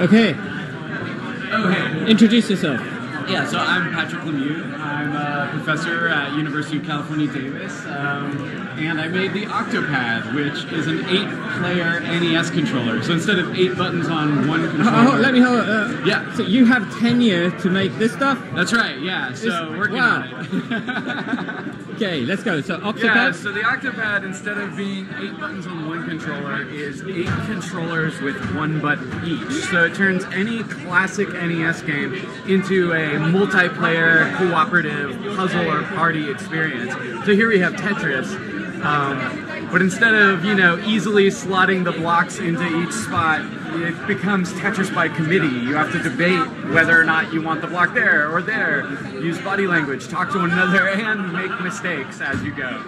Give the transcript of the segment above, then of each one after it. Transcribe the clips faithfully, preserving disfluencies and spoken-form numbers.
Okay. Okay. Introduce yourself. Yeah, so I'm Patrick Lemieux. I'm a professor at University of California Davis, um, and I made the Octopad, which is an eight-player N E S controller. So instead of eight buttons on one controller... Oh, hold, let me hold uh, Yeah. So you have tenure to make this stuff? That's right, yeah. So it's, working wow. on it. Okay, let's go. So Octopad? Yeah, so the Octopad, instead of being eight buttons on one controller, is eight controllers with one button each. So it turns any classic N E S game into a multiplayer, cooperative, puzzle or party experience. So here we have Tetris, um, but instead of, you know, easily slotting the blocks into each spot, it becomes Tetris by committee. You have to debate whether or not you want the block there or there. Use body language, talk to one another, and make mistakes as you go.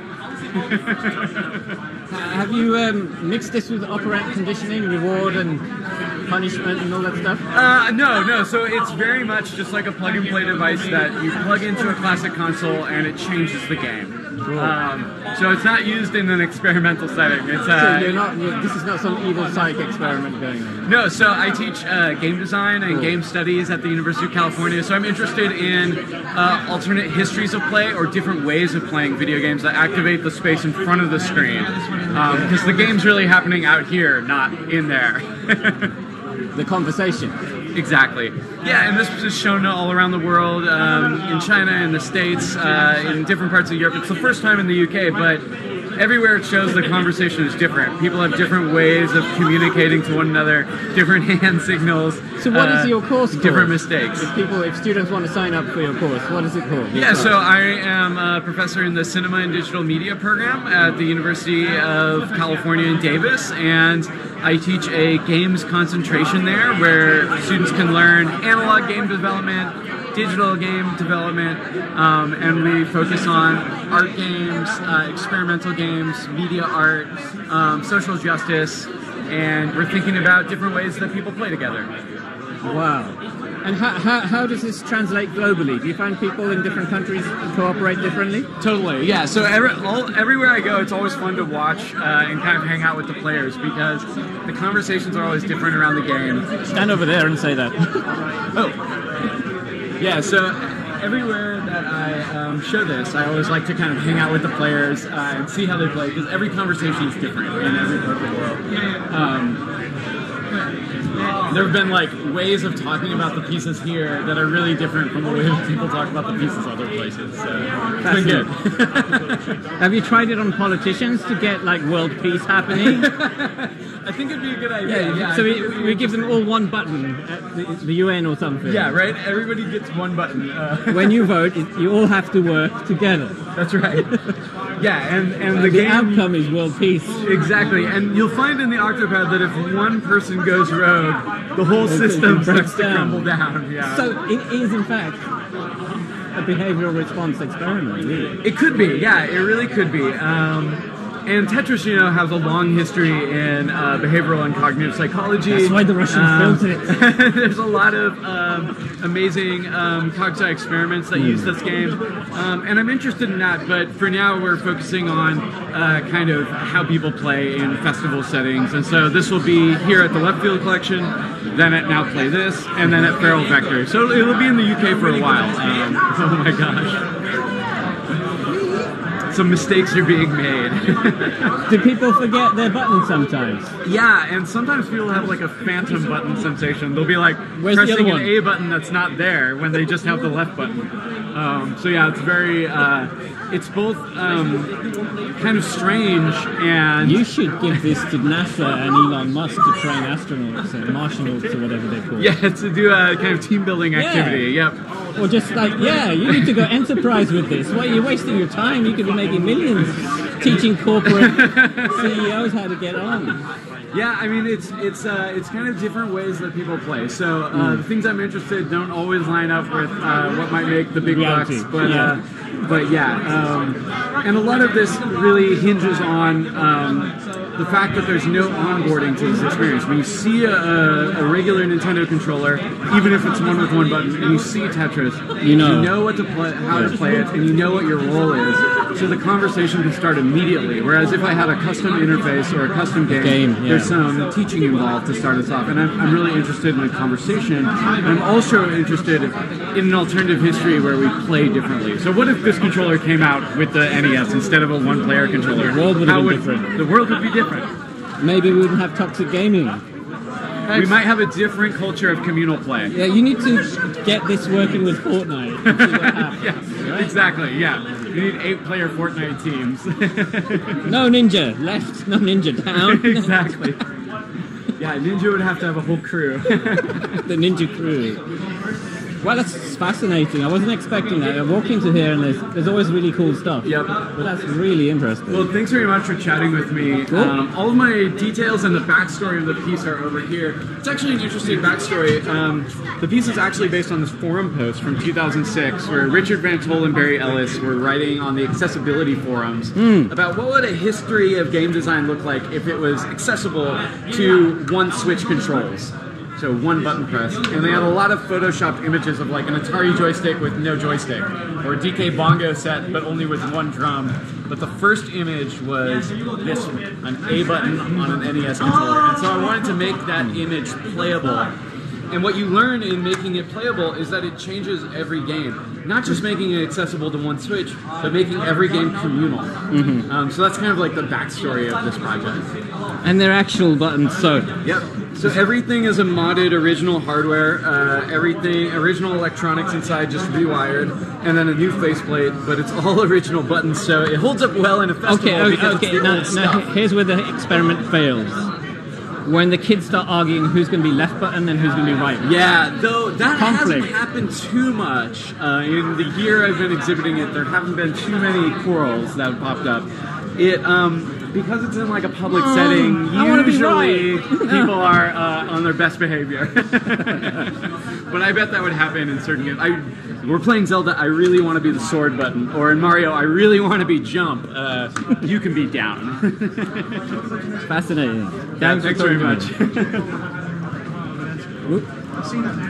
Have you um, mixed this with operant conditioning, reward and punishment and all that stuff? Uh, no, no. So it's very much just like a plug-and-play device that you plug into a classic console and it changes the game. Cool. Um, so it's not used in an experimental setting. It's, uh, so you're not, you're, this is not some evil psych experiment going on? No, so I teach uh, game design and cool. game studies at the University of California, so I'm interested in uh, alternate histories of play or different ways of playing video games that activate the space in front of the screen. Because um, the game's really happening out here, not in there. The conversation. Exactly. Yeah, and this is shown all around the world, um, in China, in the States, uh, in different parts of Europe. It's the first time in the U K, but everywhere it shows the conversation is different. People have different ways of communicating to one another, different hand signals. So what uh, is your course called? Different mistakes. If people, if students want to sign up for your course, what is it called? Your yeah, course? So I am a professor in the Cinema and Digital Media program at the University of California in Davis, and I teach a games concentration there where students can learn analog game development, digital game development, um, and we focus on art games, uh, experimental games, media art, um, social justice, and we're thinking about different ways that people play together. Wow. And how, how, how does this translate globally? Do you find people in different countries cooperate differently? Totally, yeah. So every, all, everywhere I go, it's always fun to watch uh, and kind of hang out with the players because the conversations are always different around the game. Stand over there and say that. Oh. Yeah, so everywhere that I um, show this, I always like to kind of hang out with the players uh, and see how they play because every conversation is different in every part of the world. Um, There have been like ways of talking about the pieces here that are really different from the way people talk about the pieces other places. So it's been good. Have you tried it on politicians to get like world peace happening? I think it'd be a good idea. Yeah, yeah, so we, we give them all one button at the, the U N or something. Yeah, right? Everybody gets one button. Uh, when you vote, you all have to work together. That's right. Yeah, and, and the, the game... outcome is world peace. Exactly, and you'll find in the Octopad that if one person goes rogue, the whole system starts to crumble down. Yeah. So it is, in fact, a behavioral response experiment, really. It could be, yeah, it really could be. Um... And Tetris, you know, has a long history in uh, behavioral and cognitive psychology. That's why the Russians um, built it. There's a lot of um, amazing um, cognitive experiments that mm. use this game. Um, and I'm interested in that, but for now we're focusing on uh, kind of how people play in festival settings. And so this will be here at the Leftfield Collection, then at Now Play This, and then at Feral Vector. So it'll be in the U K for a while. Um, oh my gosh. Some mistakes are being made. Do people forget their button sometimes? Yeah, and sometimes people have like a phantom button sensation. They'll be like Where's pressing an A button that's not there when they just have the left button. Um, so yeah, it's very, uh, it's both um, kind of strange and... You should give this to NASA and Elon Musk to train astronauts or martianauts or whatever they're called. Yeah, to do a kind of team building activity, yeah. Yep. Or just like, yeah, you need to go enterprise with this. Why you're wasting your time? You could be making millions teaching corporate C E Os how to get on. Yeah, I mean, it's it's uh, it's kind of different ways that people play. So uh, mm. the things I'm interested don't always line up with uh, what might make the big bucks, but yeah. Uh, but yeah, um, and a lot of this really hinges on. Um, the fact that there's no onboarding to this experience. When you see a, a regular Nintendo controller, even if it's one with one button, and you see Tetris, you know, you know what to play, how yeah. to play it, and you know what your role is, so the conversation can start immediately. Whereas if I had a custom interface or a custom game, game yeah. there's some teaching involved to start us off. And I'm, I'm really interested in the conversation. And I'm also interested in an alternative history where we play differently. So what if this controller came out with the N E S instead of a one-player controller? The world would have been different. The world would be different. Maybe we wouldn't have toxic gaming. We might have a different culture of communal play. Yeah, you need to get this working with Fortnite and see what happens. Yes, right? Exactly, yeah. You need eight-player Fortnite teams. No ninja. Left, no ninja. Down. Exactly. Yeah, ninja would have to have a whole crew. The ninja crew. Well, that's fascinating. I wasn't expecting that. I walk into here and there's, there's always really cool stuff. Yep. Well, that's really interesting. Well, thanks very much for chatting with me. Cool. Um, all my details and the backstory of the piece are over here. It's actually an interesting backstory. Um, the piece is actually based on this forum post from two thousand six where Richard Van Toll and Barry Ellis were writing on the accessibility forums mm. about what would a history of game design look like if it was accessible to one-switch controls. So one button press, and they had a lot of photoshopped images of like an Atari joystick with no joystick, or a D K Bongo set but only with one drum. But the first image was this one, an A button on an N E S controller, and so I wanted to make that image playable. And what you learn in making it playable is that it changes every game. Not just making it accessible to one Switch, but making every game communal. Mm-hmm. um, so that's kind of like the backstory of this project. And they're actual buttons, so... Yep. So everything is a modded original hardware, uh, everything, original electronics inside just rewired, and then a new faceplate, but it's all original buttons, so it holds up well in a festival okay, okay, because okay, it's the no, old stuff. No, here's where the experiment fails. When the kids start arguing who's going to be left button and who's going to be right. Yeah, though that Conflict. hasn't happened too much. Uh, in the year I've been exhibiting it, there haven't been too many quarrels that have popped up. It, um... Because it's in like a public um, setting, usually right. people are uh, on their best behavior. But I bet that would happen in certain games. I, we're playing Zelda, I really want to be the sword button. Or in Mario, I really want to be jump. Uh, you can be down. Fascinating. Thanks, Thanks very much.